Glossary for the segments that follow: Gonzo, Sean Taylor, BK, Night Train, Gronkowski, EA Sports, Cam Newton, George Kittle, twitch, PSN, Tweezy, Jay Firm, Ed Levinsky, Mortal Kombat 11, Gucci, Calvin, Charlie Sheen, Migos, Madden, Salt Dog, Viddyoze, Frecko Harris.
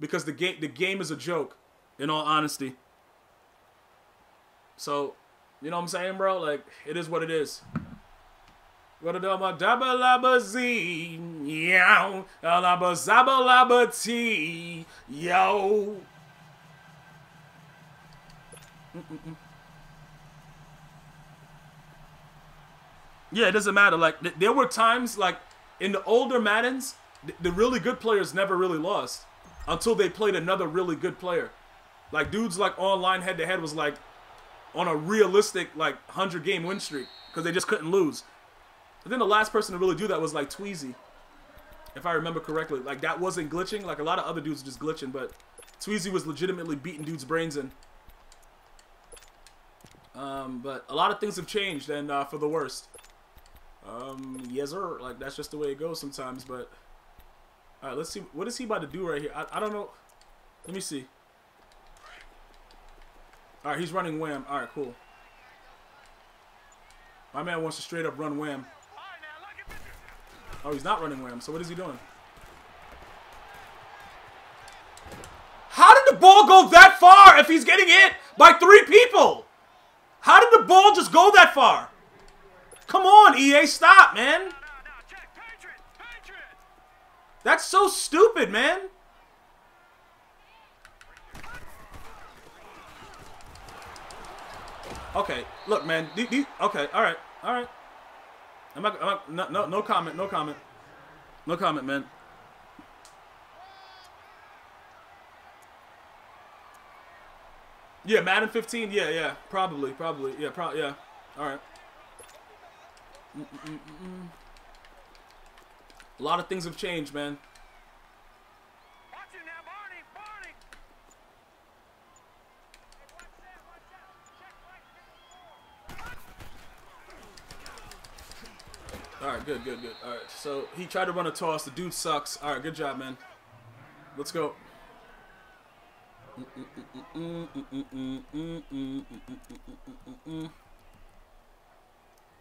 because the game is a joke, in all honesty. So, you know what I'm saying, bro? Like, it is what it is. What a double laba z, yo, laba zaba laba t, yo. Yeah, it doesn't matter. Like, there were times, like, in the older Maddens, the really good players never really lost until they played another really good player. Like, dudes, like, online head-to-head was, like, on a realistic, like, 100-game win streak because they just couldn't lose. And then the last person to really do that was, like, Tweezy, if I remember correctly. Like, that wasn't glitching. Like, a lot of other dudes were just glitching, but Tweezy was legitimately beating dudes' brains in. But a lot of things have changed, and for the worst. Yes sir, like that's just the way it goes sometimes. But all right, let's see, what is he about to do right here? I don't know. Let me see. All right, he's running wham. All right, cool. My man wants to straight up run wham. Oh, he's not running wham. So what is he doing? How did the ball go that far if he's getting hit by 3 people? How did the ball just go that far? Come on, EA, stop, man. Check, Patriot. That's so stupid, man. Okay, look, man. Okay, all right. No comment, no comment. No comment, man. Yeah, Madden 15, yeah. Probably, yeah. All right. A lot of things have changed, man. All right, good. All right, so he tried to run a toss. The dude sucks. All right, good job, man. Let's go.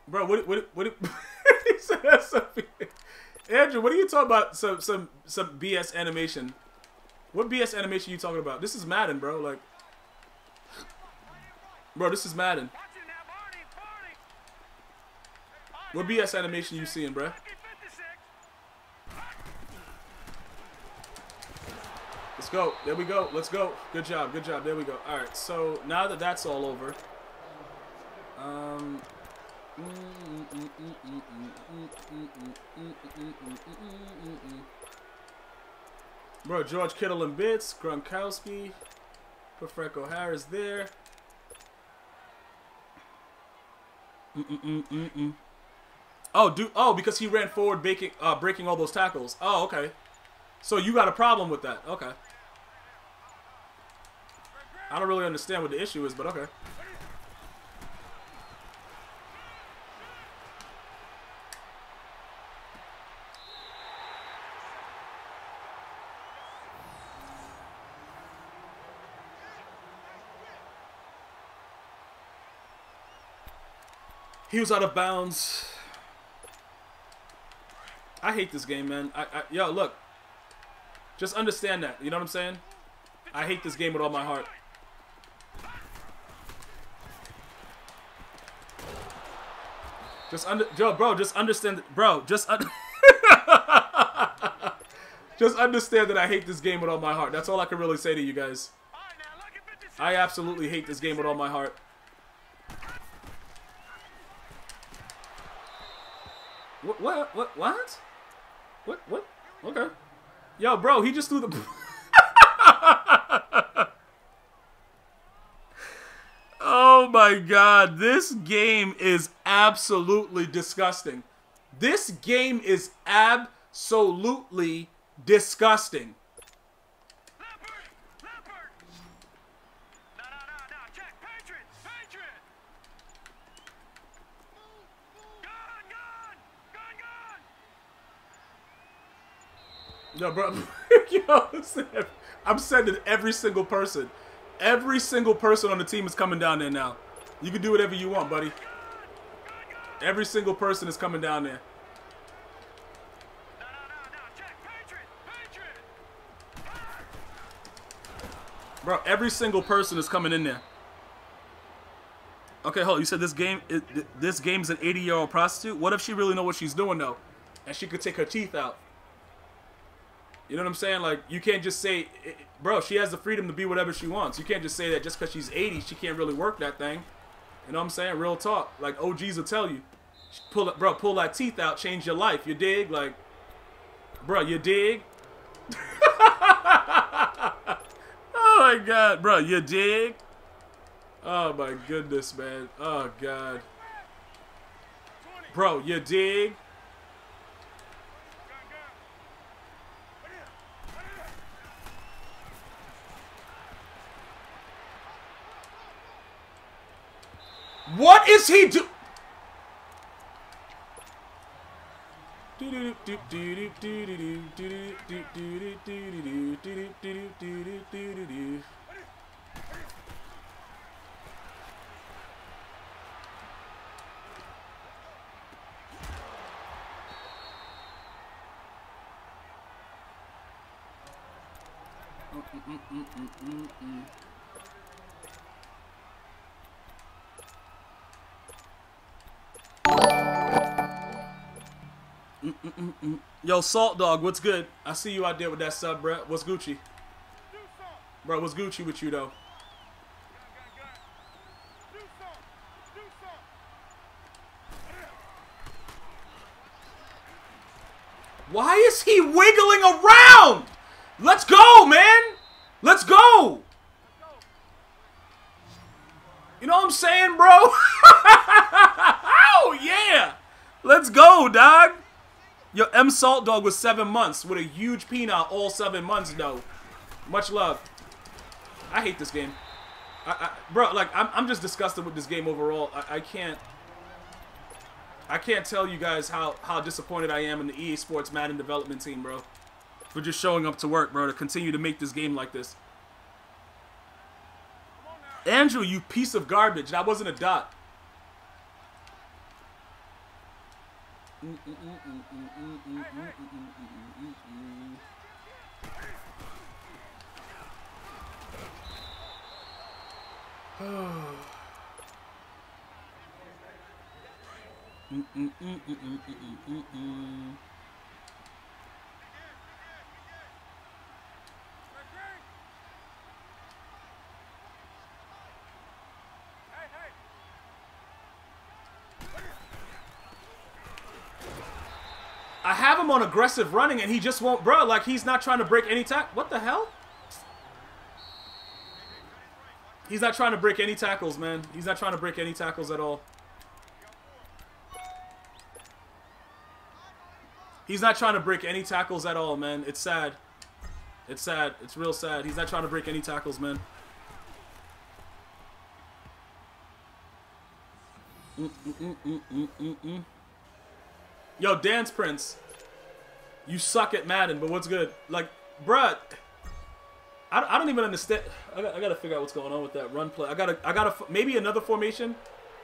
Bro, what he said that's so weird. Andrew, what are you talking about? Some BS animation. What BS animation are you talking about? This is Madden, bro. Like, bro, this is Madden. What BS animation you seeing, bro? Let's go. There we go. Let's go. Good job. There we go. All right. So now that that's all over, Bro, George Kittle and bits, Gronkowski, Frecko Harris there. Oh, dude. Oh, because he ran forward, breaking all those tackles. Oh, okay. So you got a problem with that? Okay. I don't really understand what the issue is, but okay. He was out of bounds. I hate this game, man. Yo, look. Just understand that. You know what I'm saying? I hate this game with all my heart. Just understand that I hate this game with all my heart. That's all I can really say to you guys. I absolutely hate this game with all my heart. What? Okay. Yo, bro, he just threw the... Oh, my God. This game is absolutely disgusting. This game is absolutely disgusting. Leopard. No. Check, Patriot. Yo, bro, yo, I'm sending every single person. Every single person on the team is coming down there now. You can do whatever you want, buddy. Every single person is coming down there. No. Check, Patriot. Bro, every single person is coming in there. Okay, hold on. You said this game's an 80-year-old prostitute? What if she really know what she's doing, though? And she could take her teeth out. You know what I'm saying? Like, you can't just say... Bro, she has the freedom to be whatever she wants. You can't just say that just because she's 80, she can't really work that thing. You know what I'm saying? Real talk. Like, OGs will tell you. Pull that teeth out. Change your life. You dig? Like, bro, you dig? Oh, my God. Bro, you dig? Oh, my goodness, man. Oh, God. Bro, you dig? What is he do? Yo, Salt Dog, what's good? I see you out there with that sub, bruh. What's Gucci? Bro, what's Gucci with you, though? Why is he wiggling around? Let's go, man! Let's go! You know what I'm saying, bro? Oh, yeah! Let's go, dog! Yo, M Salt Dog was 7 months with a huge peanut all 7 months, though. Much love. I hate this game. Bro, like, I'm just disgusted with this game overall. I can't tell you guys how disappointed I am in the EA Sports Madden development team, bro. For just showing up to work, bro, to continue to make this game like this. Andrew, you piece of garbage. That wasn't a dot. I have him on aggressive running, and he just won't, bro. Like, he's not trying to break any tackle. What the hell? He's not trying to break any tackles, man. He's not trying to break any tackles at all. He's not trying to break any tackles at all, man. It's sad. It's sad. It's real sad. He's not trying to break any tackles, man. Yo, Dance Prince, you suck at Madden, but what's good? Like, bruh, I don't even understand. I gotta figure out what's going on with that run play. I gotta, maybe another formation?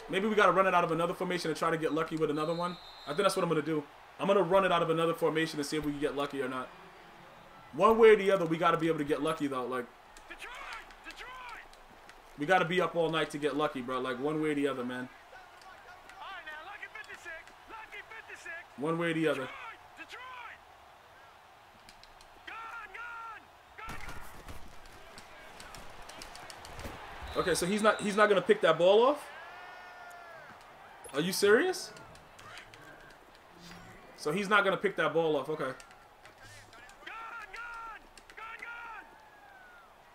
Maybe we gotta run it out of another formation and try to get lucky with another one? I think that's what I'm gonna do. I'm gonna run it out of another formation and see if we can get lucky or not. One way or the other, we gotta be able to get lucky, though. Like, we gotta be up all night to get lucky, bro. Like, one way or the other, man. One way or the other. Okay, so he's not gonna pick that ball off? Are you serious? So he's not gonna pick that ball off, okay.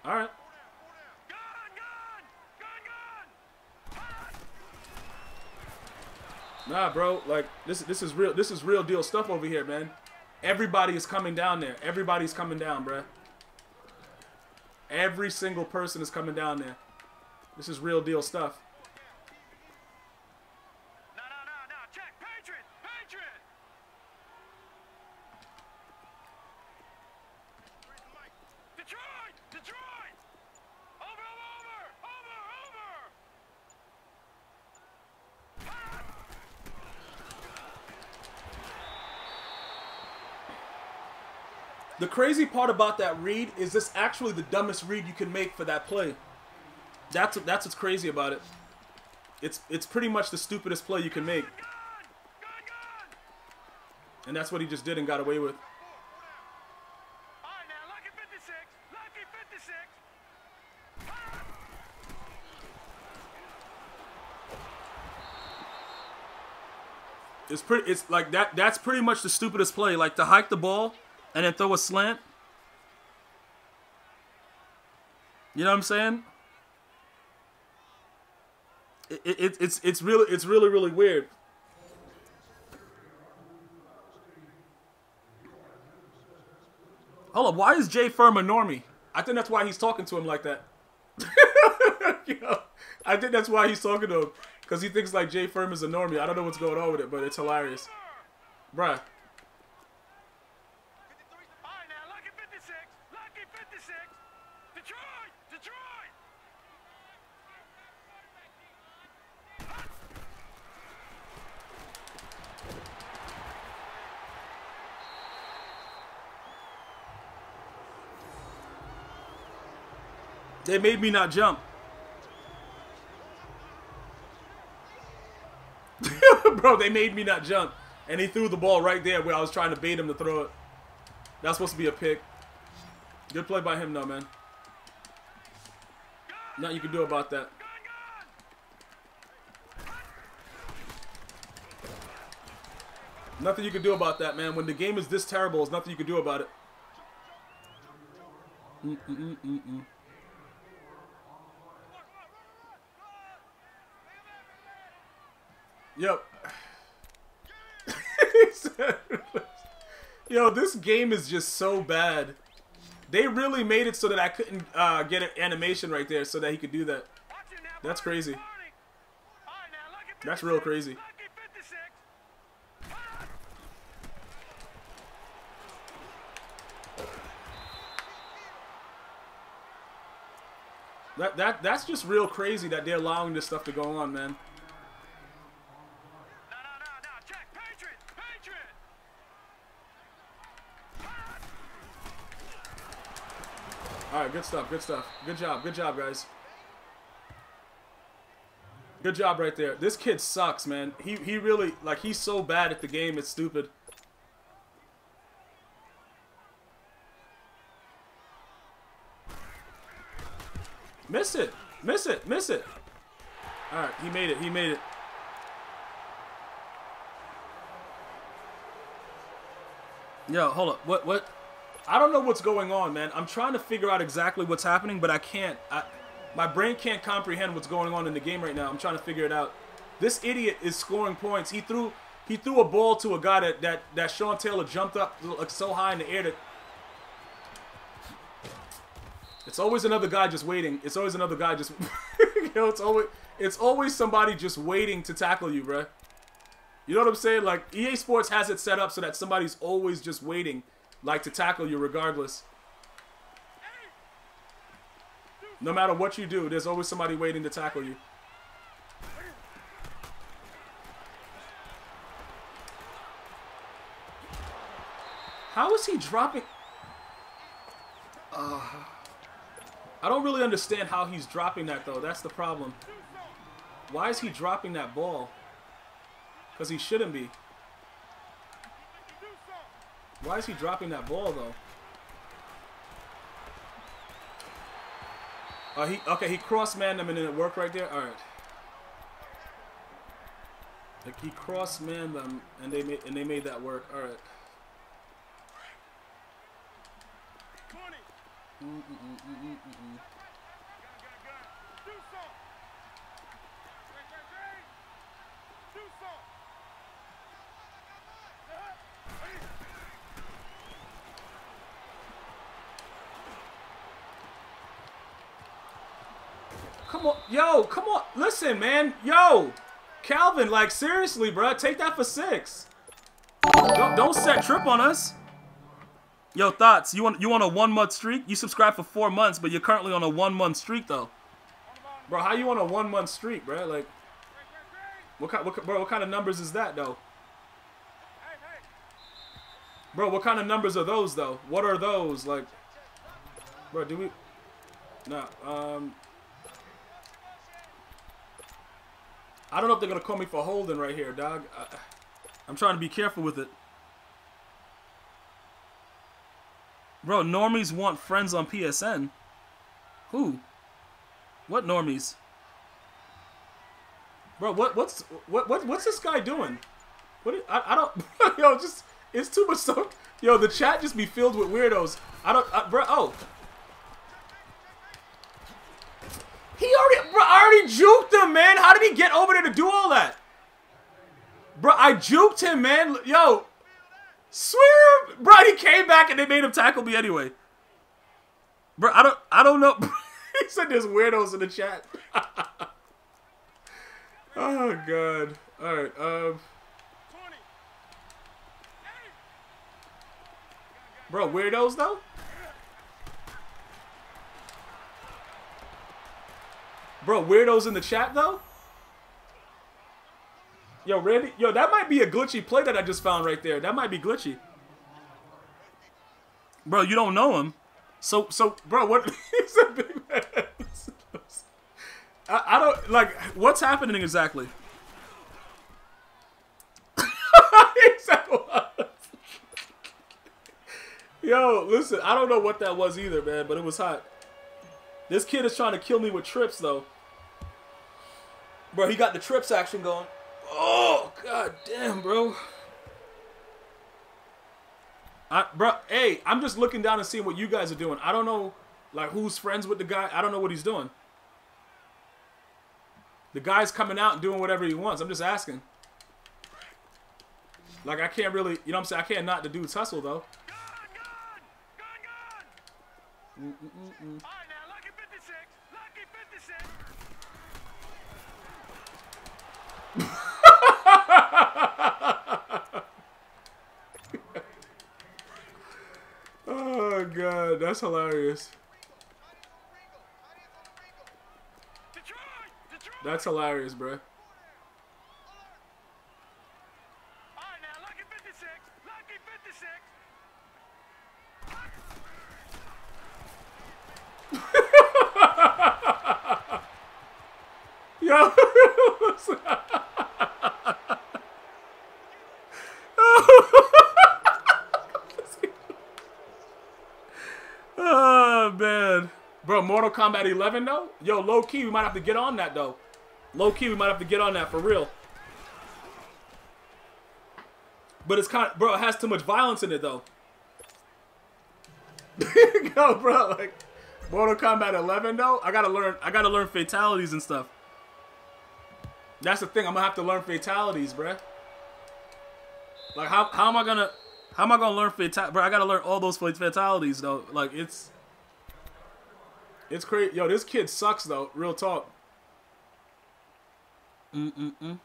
Alright. Nah, bro, like, this is real deal stuff over here, man. Everybody is coming down there. Everybody's coming down, bruh. Every single person is coming down there. This is real deal stuff. No. Check. Patriot. Detroit. Over. The crazy part about that read is this actually the dumbest read you can make for that play. That's what's crazy about it. It's pretty much the stupidest play you can make. And that's what he just did and got away with. It's like that's pretty much the stupidest play, like to hike the ball and then throw a slant. You know what I'm saying? It's really weird. Hold up, why is Jay Firm a normie? I think that's why he's talking to him like that. You know, I think that's why he's talking to him. Because he thinks like Jay Firm is a normie. I don't know what's going on with it, but it's hilarious. Bruh. They made me not jump. Bro, they made me not jump. And he threw the ball right there where I was trying to bait him to throw it. That's supposed to be a pick. Good play by him, though, man. Nothing you can do about that. Nothing you can do about that, man. When the game is this terrible, there's nothing you can do about it. Yep. Yo, this game is just so bad. They really made it so that I couldn't get an animation right there so that he could do that. That's crazy. That's real crazy. That's just real crazy that they're allowing this stuff to go on, man. All right, good stuff, good stuff. Good job, guys. Good job right there. This kid sucks, man. He really, like, he's so bad at the game, it's stupid. Miss it, miss it, miss it. All right, he made it, he made it. Yo, hold up, what? I don't know what's going on, man. I'm trying to figure out exactly what's happening, but I can't. My brain can't comprehend what's going on in the game right now. I'm trying to figure it out. This idiot is scoring points. He threw a ball to a guy that Sean Taylor jumped up like so high in the air that it's always another guy just waiting. It's always another guy just you know, it's always somebody just waiting to tackle you, bruh. You know what I'm saying? Like EA Sports has it set up so that somebody's always just waiting. Like to tackle you regardless. No matter what you do, there's always somebody waiting to tackle you. How is he dropping? I don't really understand how he's dropping that though. That's the problem. Why is he dropping that ball? Because he shouldn't be. Why is he dropping that ball, though? Okay, he cross-manned him, and then it worked right there? All right. Like, he cross-manned them, and they made that work. All right. Come on, yo, come on. Listen, man. Yo, Calvin, like, seriously, bro. Take that for 6. Don't set trip on us. Yo, Thoughts, you want a 1-month streak? You subscribe for 4 months, but you're currently on a 1-month streak, though. Bro, how you on a 1-month streak, bro? Like, what kind of numbers is that, though? Bro, what kind of numbers are those, though? What are those? Like, bro, do we... Nah, I don't know if they're going to call me for holding right here, dog. I'm trying to be careful with it. Bro, normies want friends on PSN. Who? What normies? Bro, what's this guy doing? What? I don't... Yo, just... It's too much stuff. Yo, the chat just be filled with weirdos. I don't... bro, oh. I already juked him, man. How did he get over there to do all that? Bro, I juked him, man. Yo. Swear. Bro, he came back and they made him tackle me anyway. Bro, I don't know. He said there's weirdos in the chat. Oh, God. All right, Bro, weirdos, though? Bro, weirdos in the chat, though? Yo, Randy. Yo, that might be a glitchy play that I just found right there. That might be glitchy. Bro, you don't know him. So, bro, what... He's a big man. I don't... Like, what's happening exactly? He said what? Yo, listen, I don't know what that was either, man, but it was hot. This kid is trying to kill me with trips, though. Bro, he got the trips action going. Oh, god damn, bro. Bro, hey, I'm just looking down and seeing what you guys are doing. I don't know, like, who's friends with the guy. I don't know what he's doing. The guy's coming out and doing whatever he wants. I'm just asking. Like, I can't really, you know what I'm saying? I can't knock the dude's hustle, though. All right, now, lucky 56. Lucky 56. Oh, God. That's hilarious. That's hilarious, bro. All right, now, lucky 56. Lucky 56. Yo, oh man, bro, Mortal Kombat 11 though. Yo, low key, we might have to get on that though. Low key, we might have to get on that for real. But it's kind of, bro, it has too much violence in it though. Yo, bro, like. Mortal Kombat 11 though, I gotta learn fatalities and stuff. That's the thing, I'm gonna have to learn fatalities, bruh. Like how am I gonna learn fatalities? Bro, I gotta learn all those fatalities though. Like it's crazy. Yo, this kid sucks though, real talk. Yo,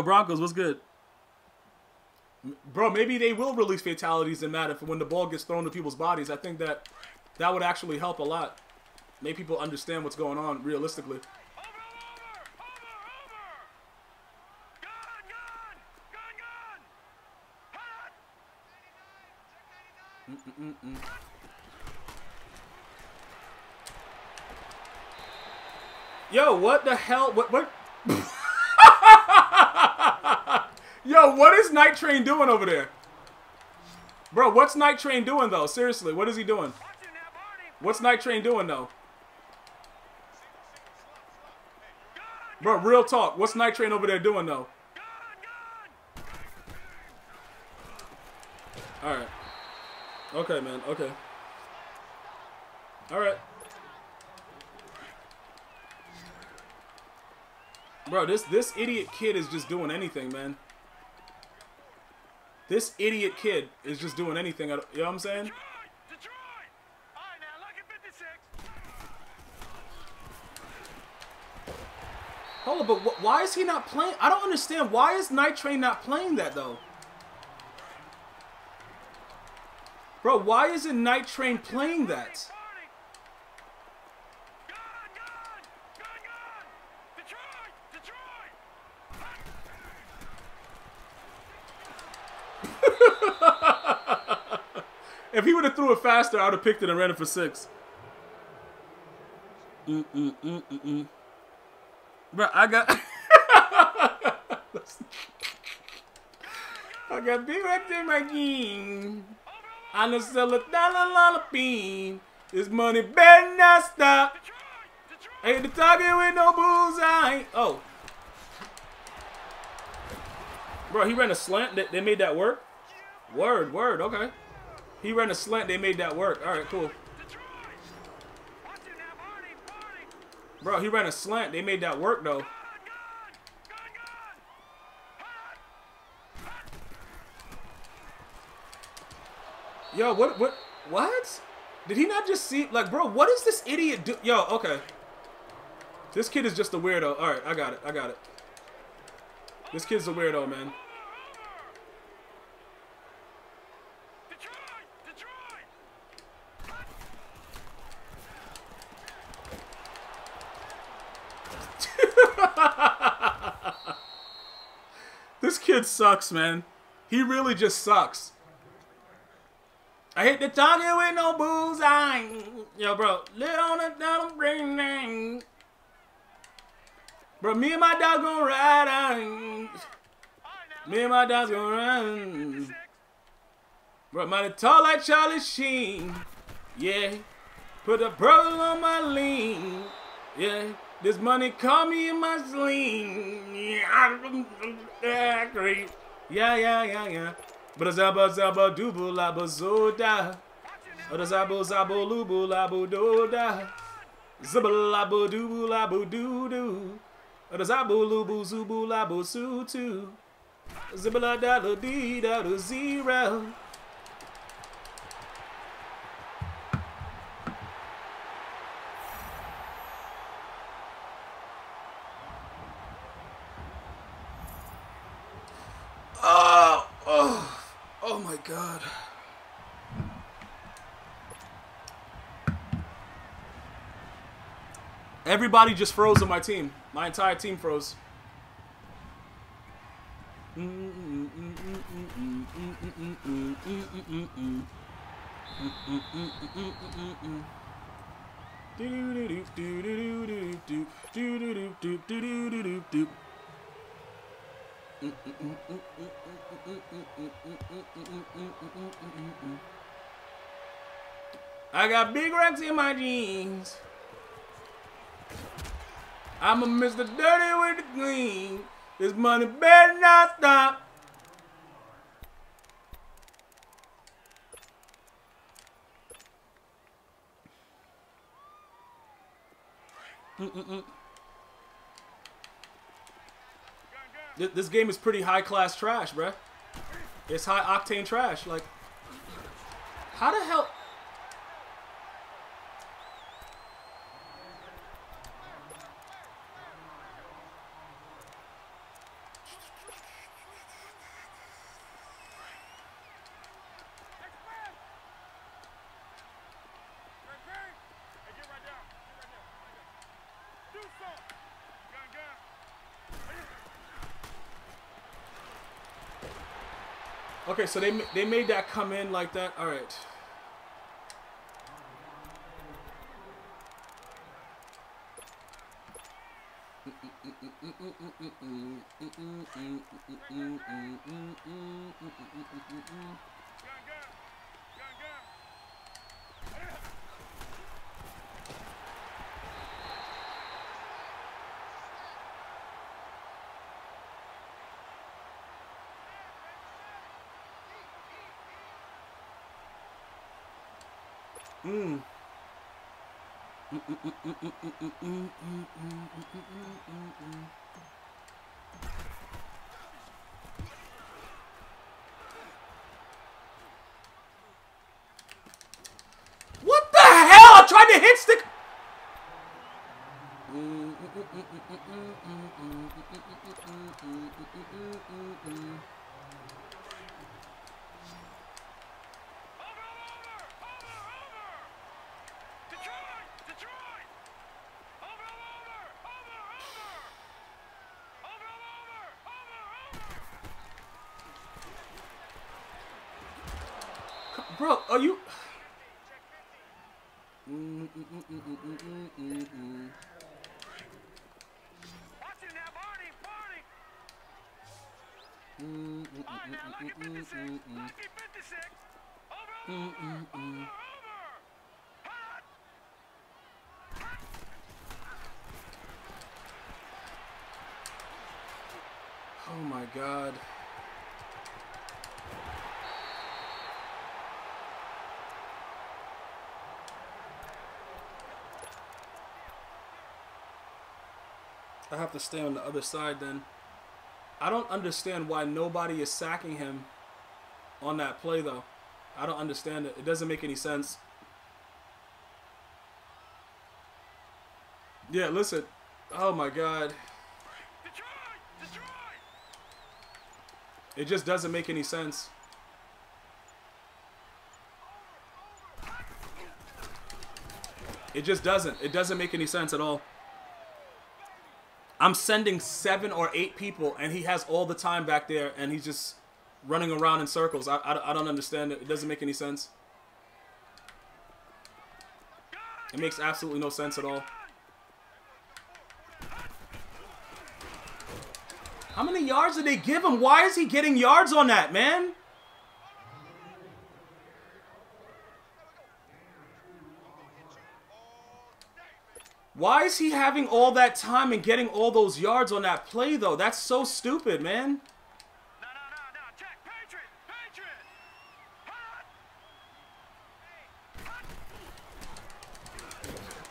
Broncos, what's good? Bro, maybe they will release fatalities in Madden for when the ball gets thrown to people's bodies. I think that that would actually help a lot. Make people understand what's going on realistically. Over, over, over, over. Gone, gone, gone, gone. Yo, what the hell? What? Yo, what is Night Train doing over there? Bro, what's Night Train doing, though? Seriously, what is he doing? What's Night Train doing, though? Bro, real talk. What's Night Train over there doing, though? All right. Okay, man. Okay. All right. Bro, this idiot kid is just doing anything, man. This idiot kid is just doing anything. You know what I'm saying? Hold on, but why is he not playing? I don't understand. Why is Night Train not playing that, though? Bro, why isn't Night Train playing that? If he would have threw it faster, I would have picked it and ran it for 6. Bro, I got... I got big right there, my game. I'm gonna sell a dollar lollipop. This money better not stop. Ain't the target with no bullseye. Oh. Bro, he ran a slant. They made that work? Word, word. Okay. He ran a slant. They made that work. All right, cool. Bro, he ran a slant. They made that work, though. Yo, what? Did he not just see? Like, bro, what is this idiot do? Yo, okay. This kid is just a weirdo. All right, I got it. I got it. This kid's a weirdo, man. This kid sucks, man. He really just sucks. I hit the target with no bullseye. Yo, bro. Bro, me and my dog gonna ride on. Me and my dog gonna run. Bro, mighty tall like Charlie Sheen. Yeah. Put a pearl on my lean. Yeah. This money caught me in my sling. Yeah, great. Yeah, yeah, yeah, yeah. But a zaba zaba doobu la bazoda. But a zabo zabo lubu la bododa. Zaba la bodoobu la bodoo. But a zabo lubu zubu la bosutu. Zibala da do dee da do zero. God. Everybody just froze on my team. My entire team froze. I got big racks in my jeans. I'm a Mr. Dirty with the green. This money better not stop. This game is pretty high-class trash, bruh. It's high-octane trash. Like, how the hell... Okay, so they made that come in like that. All right. What the hell? I tried to hit stick. Bro, are you... Oh my God. I have to stay on the other side then. I don't understand why nobody is sacking him on that play though. I don't understand it. It doesn't make any sense. Yeah, listen. Oh my God. It just doesn't make any sense. It just doesn't. It doesn't make any sense at all. I'm sending 7 or 8 people, and he has all the time back there, and he's just running around in circles. I don't understand it. It doesn't make any sense. It makes absolutely no sense at all. How many yards did they give him? Why is he getting yards on that, man? Why is he having all that time and getting all those yards on that play, though? That's so stupid, man.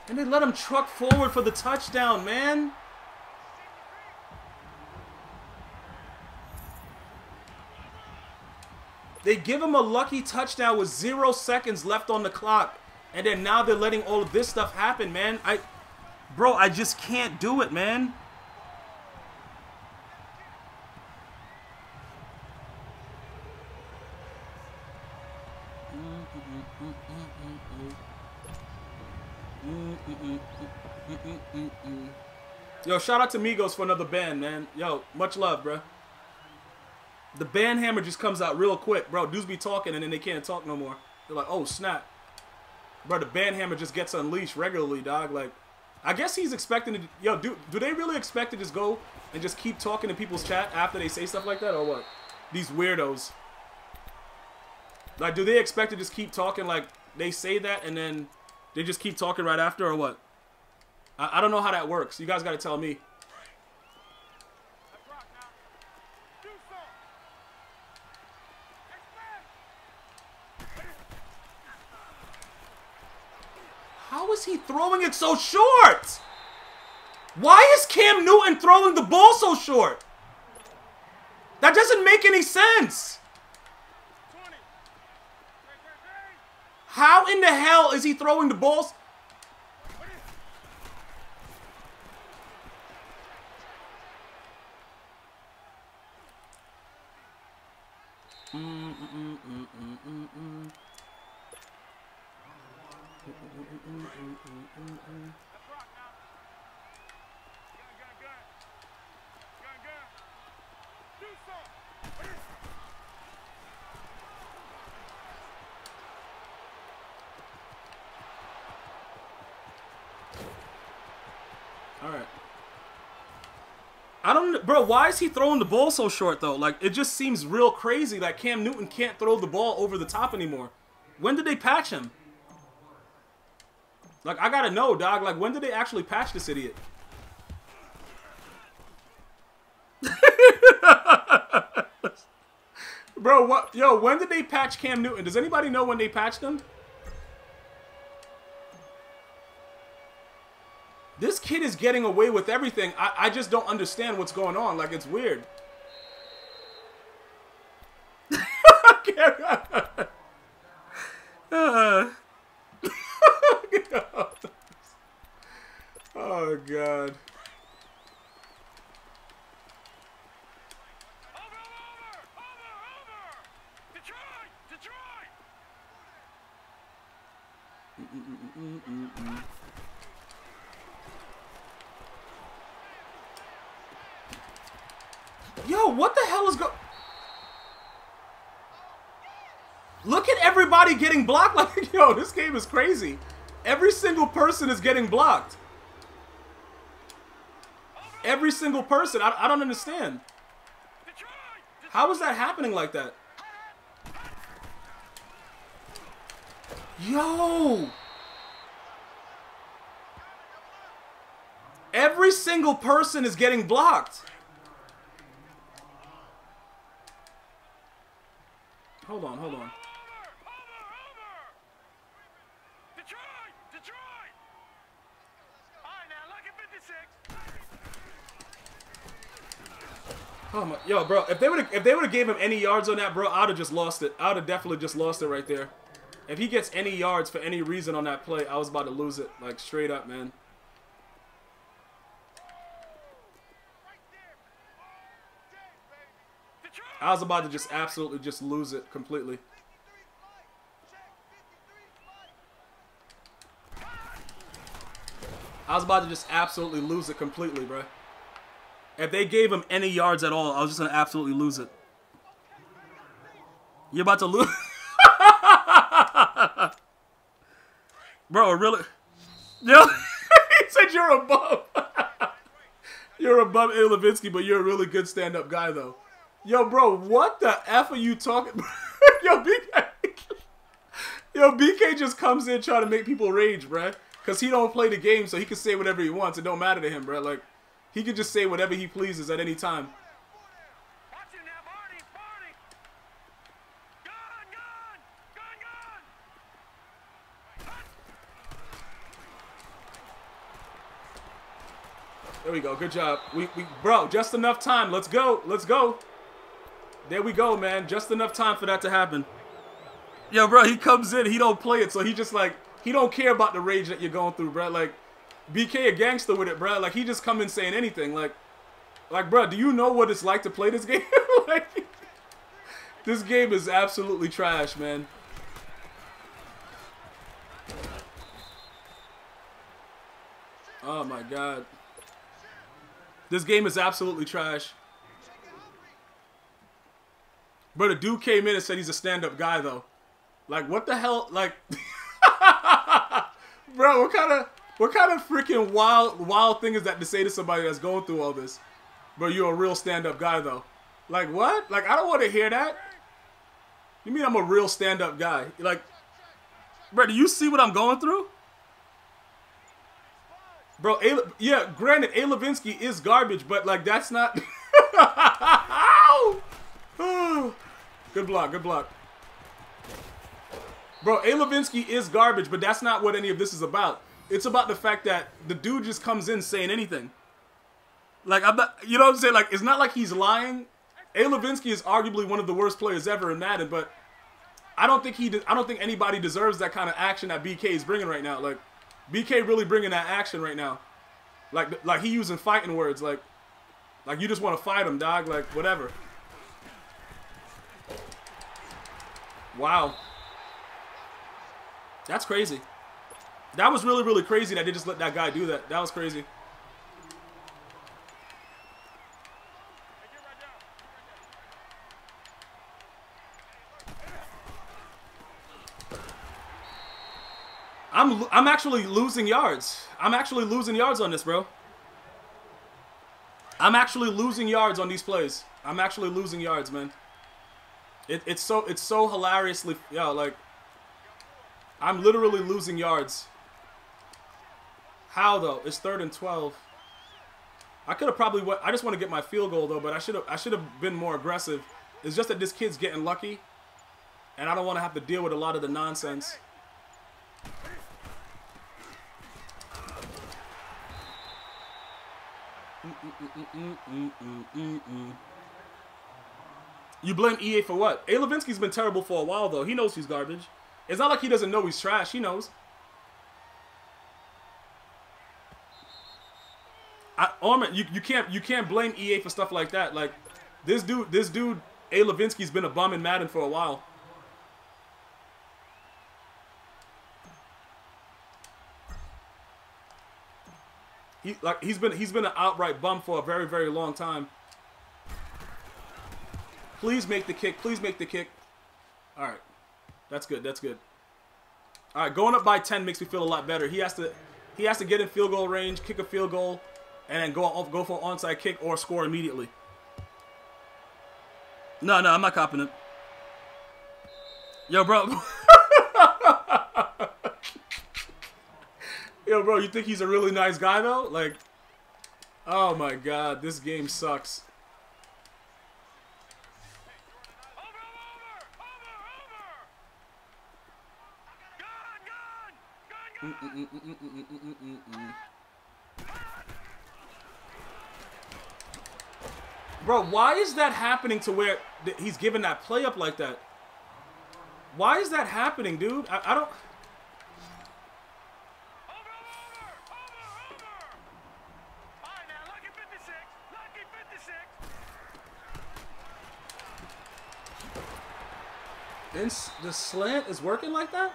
And they let him truck forward for the touchdown, man. They give him a lucky touchdown with 0 seconds left on the clock. And then now they're letting all of this stuff happen, man. Bro, I just can't do it, man. Yo, shout out to Migos for another band, man. Yo, much love, bro. The band hammer just comes out real quick, bro. Dudes be talking and then they can't talk no more. They're like, oh, snap. Bro, the band hammer just gets unleashed regularly, dog. Like, I guess he's expecting to... Yo, do they really expect to just go and just keep talking to people's chat after they say stuff like that, or what? These weirdos. Like, do they expect to just keep talking like they say that and then they just keep talking right after, or what? I don't know how that works. You guys got to tell me. Is he throwing it so short? Why is Cam Newton throwing the ball so short? That doesn't make any sense. How in the hell is he throwing the balls? Alright. I don't... Bro, why is he throwing the ball so short, though? Like, it just seems real crazy that Cam Newton can't throw the ball over the top anymore. When did they patch him? Like, I gotta know, dog. Like, when did they actually patch this idiot? Bro, what? Yo, when did they patch Cam Newton? Does anybody know when they patched him? This kid is getting away with everything. I just don't understand what's going on. Like, it's weird. Oh, God. Yo, what the hell is going... Look at everybody everybody getting blocked. Like, yo, this game is crazy. Every single person is getting blocked. Every single person. I don't understand. How is that happening like that? Yo! Every single person is getting blocked. Hold on, hold on. Oh my, yo, bro! If they would have gave him any yards on that, bro, I'd have just lost it. I'd have definitely just lost it right there. If he gets any yards for any reason on that play, I was about to lose it, like straight up, man. I was about to just absolutely just lose it completely. I was about to just absolutely lose it completely, bro. If they gave him any yards at all, I was just gonna absolutely lose it. You're about to lose, bro. Really? Yo, he said you're a bum. You're above Ed Levinsky, but you're a really good stand-up guy, though. Yo, bro, what the F are you talking? Yo, BK. Yo, BK just comes in trying to make people rage, bruh. Because he don't play the game, so he can say whatever he wants. It don't matter to him, bruh. Like, he can just say whatever he pleases at any time. There we go. Good job. Bro, just enough time. Let's go. Let's go. There we go, man. Just enough time for that to happen. Yo, bro, he comes in. He don't play it, so he just, like, he don't care about the rage that you're going through, bro. Like, BK a gangster with it, bro. Like, he just come in saying anything. Like, bro, do you know what it's like to play this game? Like, this game is absolutely trash, man. Oh, my God. This game is absolutely trash. But a dude came in and said he's a stand-up guy, though. Like, what the hell? Like, bro, what kind of freaking wild thing is that to say to somebody that's going through all this? Bro, you're a real stand-up guy, though. Like, what? Like, I don't want to hear that. You mean I'm a real stand-up guy? Like, bro, do you see what I'm going through? Bro, yeah, granted, A. Levinsky is garbage, but, like, that's not... Good block, good block. Bro, A. Levinsky is garbage, but that's not what any of this is about. It's about the fact that the dude just comes in saying anything. Like, I'm not, you know what I'm saying? Like, it's not like he's lying. A. Levinsky is arguably one of the worst players ever in Madden, but I don't think anybody deserves that kind of action that BK is bringing right now. Like, BK really bringing that action right now. Like he using fighting words. Like you just want to fight him, dog. Like, whatever. Wow. That's crazy. That was really, really crazy that they just let that guy do that. That was crazy. I'm actually losing yards. I'm actually losing yards on this, bro. I'm actually losing yards on these plays. I'm actually losing yards, man. It's so hilariously, yeah, like, I'm literally losing yards. How though? It's 3rd and 12. I could have probably went, I just want to get my field goal though, but I should have been more aggressive. It's just that this kid's getting lucky, and I don't want to have to deal with a lot of the nonsense. You blame EA for what? A. Levinsky's been terrible for a while, though. He knows he's garbage. It's not like he doesn't know he's trash. He knows. You can't blame EA for stuff like that. Like, this dude, A. Levinsky's been a bum in Madden for a while. He's been an outright bum for a very, very long time. Please make the kick. Please make the kick. All right. That's good. That's good. All right, going up by 10 makes me feel a lot better. He has to get in field goal range, kick a field goal, and then go for an onside kick or score immediately. No, I'm not copping it. Yo, bro. Yo, bro, you think he's a really nice guy, though? Like, oh, my God. This game sucks. Bro, why is that happening to where he's giving that play up like that? Why is that happening, dude? I don't... The slant is working like that?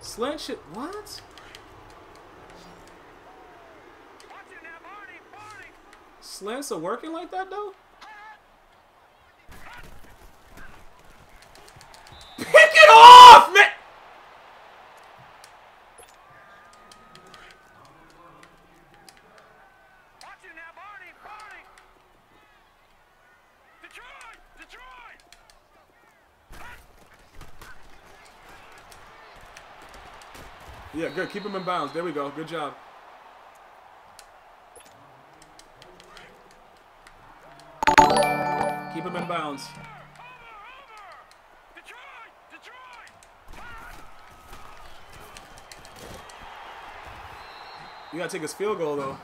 Slant shit, what? Slants are working like that, though? Pick it off, man! Yeah, good. Keep him in bounds. There we go. Good job. Keep him in bounds. You gotta take his field goal, though.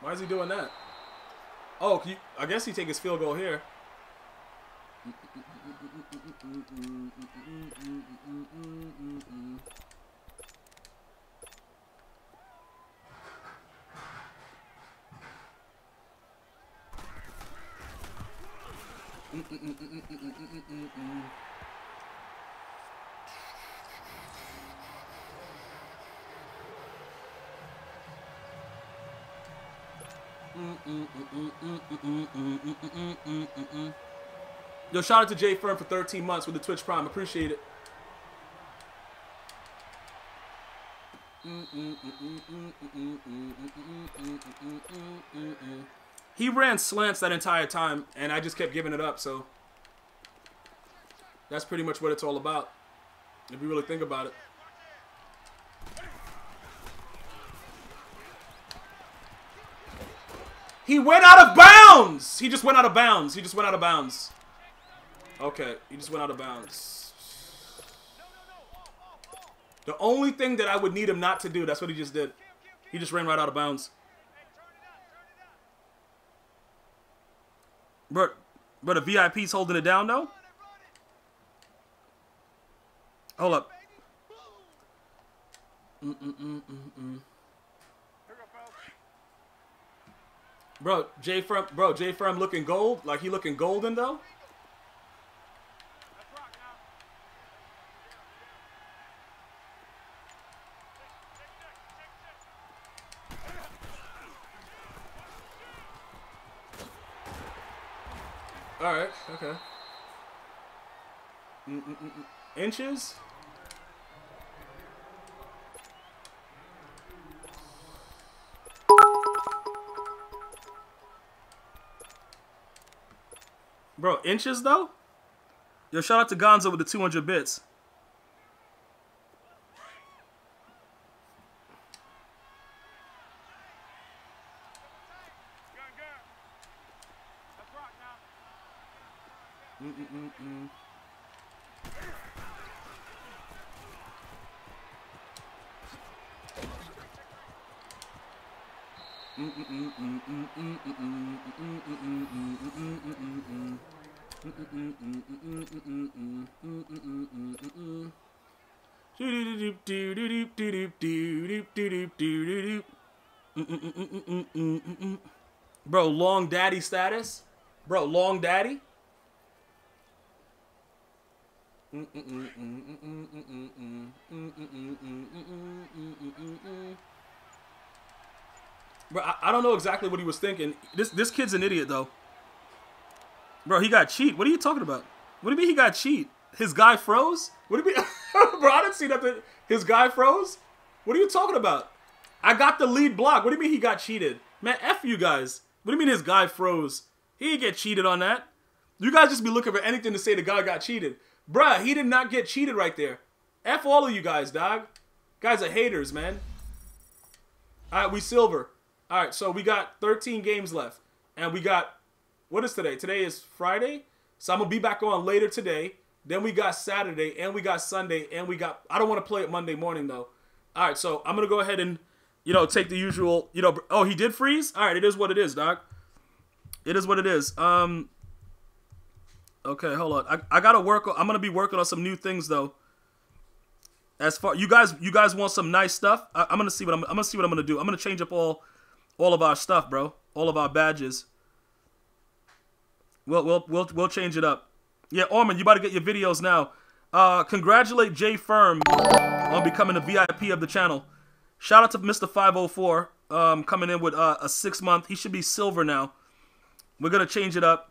Why is he doing that? Oh, can you, I guess he take his field goal here. Yo, shout out to Jay Firm for 13 months with the Twitch Prime. Appreciate it. He ran slants that entire time, and I just kept giving it up, so that's pretty much what it's all about, if you really think about it. He went out of bounds! He just went out of bounds. He just went out of bounds. Okay, he just went out of bounds. The only thing that I would need him not to do, that's what he just did. He just ran right out of bounds. But the VIP's holding it down, though? Hold up. Bro, Jay Firm looking gold. Like, he looking golden, though. All right, okay. Inches? Bro, inches though? Yo, shout out to Gonzo with the 200 bits. Bro, long daddy status? Bro, long daddy? Bro, I don't know exactly what he was thinking. This kid's an idiot, though. Bro, he got cheat. What are you talking about? What do you mean he got cheat? His guy froze? What do you mean? Bro, I didn't see nothing. His guy froze? What are you talking about? I got the lead block. What do you mean he got cheated? Man, F you guys. What do you mean his guy froze? He didn't get cheated on that. You guys just be looking for anything to say the guy got cheated. Bruh, he did not get cheated right there. F all of you guys, dog. Guys are haters, man. All right, we silver. All right, so we got 13 games left. And we got, what is today? Today is Friday. So I'm going to be back on later today. Then we got Saturday, and we got Sunday, and we got... I don't want to play it Monday morning, though. All right, so I'm going to go ahead and, you know, take the usual... You know, oh, he did freeze? All right, it is what it is, doc. It is what it is. Okay, hold on. I got to work... I'm going to be working on some new things, though. As far... You guys want some nice stuff? I'm going to see what I'm going to do. I'm going to change up all of our stuff, bro. All of our badges. We'll change it up. Yeah, Orman, you about to get your videos now. Congratulate Jay Firm on becoming a VIP of the channel. Shout out to Mr. 504 coming in with a 6-month. He should be silver now. We're going to change it up.